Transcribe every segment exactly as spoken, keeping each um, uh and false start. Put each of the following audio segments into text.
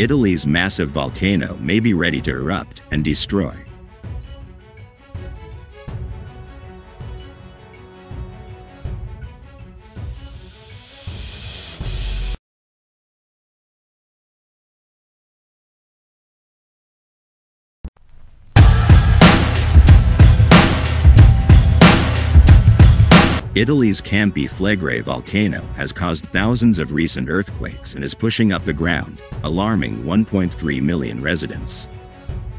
Italy's massive volcano may be ready to erupt and destroy. Italy's Campi Flegrei volcano has caused thousands of recent earthquakes and is pushing up the ground, alarming one point three million residents.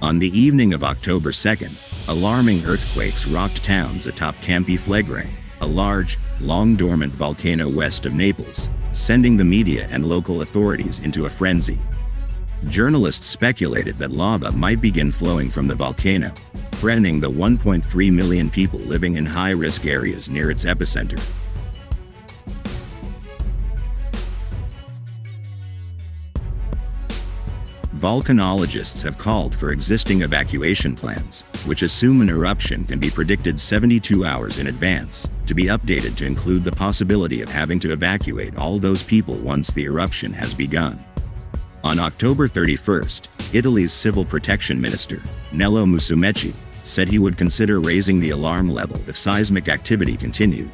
On the evening of October second, alarming earthquakes rocked towns atop Campi Flegrei, a large, long-dormant volcano west of Naples, sending the media and local authorities into a frenzy. Journalists speculated that lava might begin flowing from the volcano, threatening the one point three million people living in high-risk areas near its epicenter. Volcanologists have called for existing evacuation plans, which assume an eruption can be predicted seventy-two hours in advance, to be updated to include the possibility of having to evacuate all those people once the eruption has begun. On October thirty-first, Italy's Civil Protection Minister, Nello Musumeci, said he would consider raising the alarm level if seismic activity continued,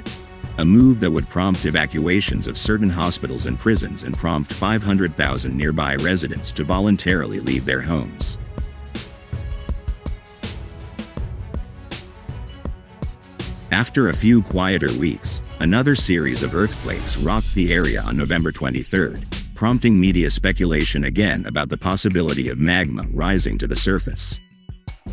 a move that would prompt evacuations of certain hospitals and prisons and prompt five hundred thousand nearby residents to voluntarily leave their homes. After a few quieter weeks, another series of earthquakes rocked the area on November twenty-third, prompting media speculation again about the possibility of magma rising to the surface.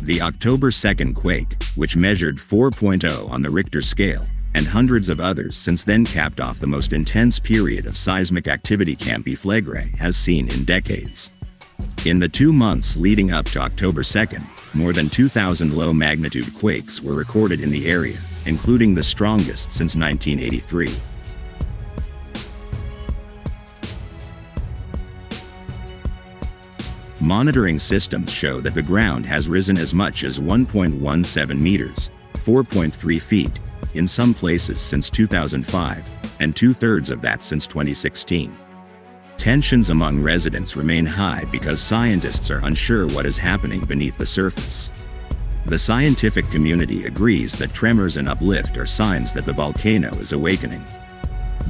The October second quake, which measured four point zero on the Richter scale, and hundreds of others since then capped off the most intense period of seismic activity Campi Flegrei has seen in decades. In the two months leading up to October second, more than two thousand low-magnitude quakes were recorded in the area, including the strongest since nineteen eighty-three. Monitoring systems show that the ground has risen as much as one point one seven meters, four point three feet, in some places since two thousand five, and two-thirds of that since twenty sixteen. Tensions among residents remain high because scientists are unsure what is happening beneath the surface. The scientific community agrees that tremors and uplift are signs that the volcano is awakening.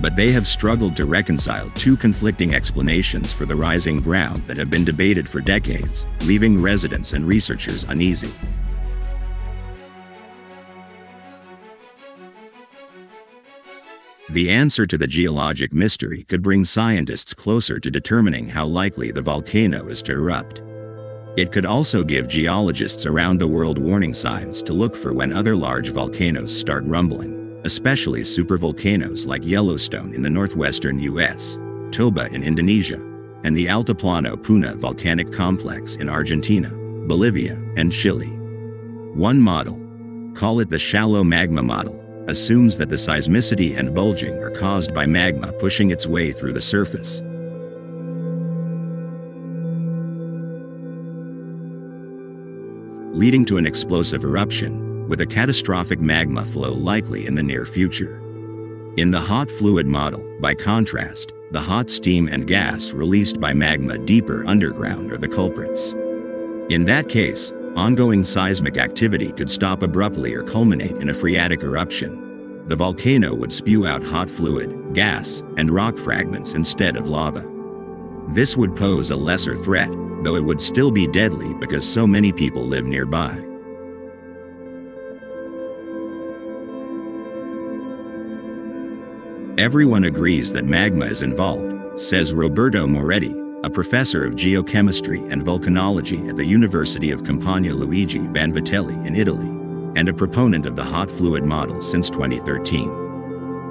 But they have struggled to reconcile two conflicting explanations for the rising ground that have been debated for decades, leaving residents and researchers uneasy. The answer to the geologic mystery could bring scientists closer to determining how likely the volcano is to erupt. It could also give geologists around the world warning signs to look for when other large volcanoes start rumbling, especially supervolcanoes like Yellowstone in the northwestern U S, Toba in Indonesia, and the Altiplano-Puna volcanic complex in Argentina, Bolivia, and Chile. One model, call it the shallow magma model, assumes that the seismicity and bulging are caused by magma pushing its way through the surface. Leading to an explosive eruption, with a catastrophic magma flow likely in the near future. In the hot fluid model, by contrast, the hot steam and gas released by magma deeper underground are the culprits. In that case, ongoing seismic activity could stop abruptly or culminate in a phreatic eruption. The volcano would spew out hot fluid, gas, and rock fragments instead of lava. This would pose a lesser threat, though it would still be deadly because so many people live nearby. Everyone agrees that magma is involved, says Roberto Moretti, a professor of geochemistry and volcanology at the University of Campania Luigi Vanvitelli in Italy, and a proponent of the hot fluid model since twenty thirteen.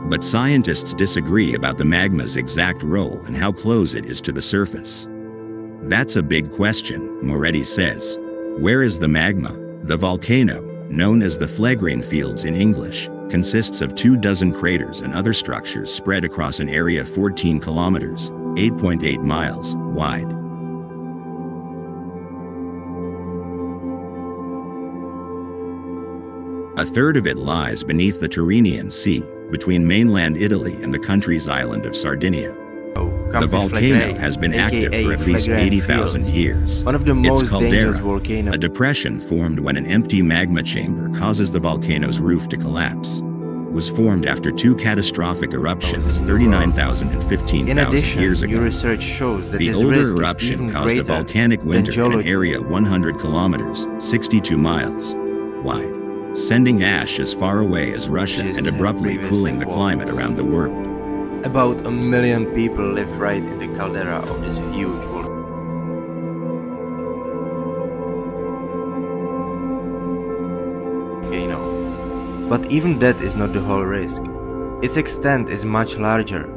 But scientists disagree about the magma's exact role and how close it is to the surface. "That's a big question," Moretti says. "Where is the magma? The volcano, known as the Flegrei Fields in English, consists of two dozen craters and other structures spread across an area fourteen kilometers, eight point eight miles, wide. A third of it lies beneath the Tyrrhenian Sea, between mainland Italy and the country's island of Sardinia. The volcano has been active for at least eighty thousand years. One of the most dangerous volcanoes. A depression formed when an empty magma chamber causes the volcano's roof to collapse. Was formed after two catastrophic eruptions thirty-nine thousand and fifteen thousand years ago. Your research shows that the older eruption caused a volcanic winter in an area one hundred kilometers, sixty-two miles, wide, sending ash as far away as Russia and abruptly cooling the climate around the world. About a million people live right in the caldera of this huge volcano. But even that is not the whole risk. Its extent is much larger.